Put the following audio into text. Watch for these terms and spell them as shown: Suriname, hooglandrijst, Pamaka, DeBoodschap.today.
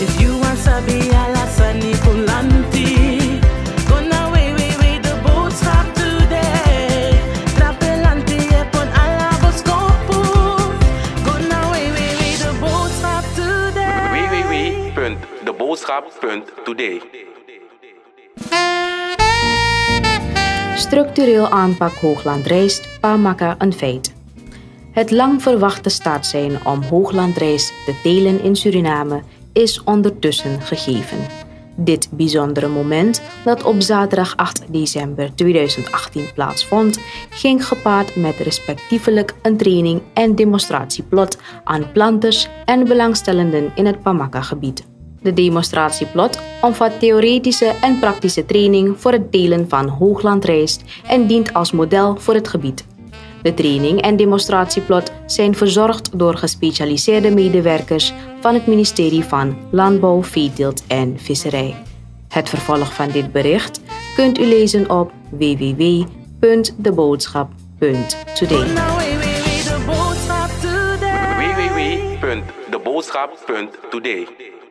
www.deboodschap.today. Structureel aanpak hooglandrijst, Pamaka een feit. Het lang verwachte startsein om hooglandrijst te telen in Suriname is ondertussen gegeven. Dit bijzondere moment, dat op zaterdag 8 december 2018 plaatsvond, ging gepaard met respectievelijk een training- en demonstratieplot aan planters en belangstellenden in het Pamaka-gebied. De demonstratieplot omvat theoretische en praktische training voor het telen van hooglandrijst en dient als model voor het gebied. De training en demonstratieplot zijn verzorgd door gespecialiseerde medewerkers van het ministerie van Landbouw, Veeteelt en Visserij. Het vervolg van dit bericht kunt u lezen op www.deboodschap.today. www.deboodschap.today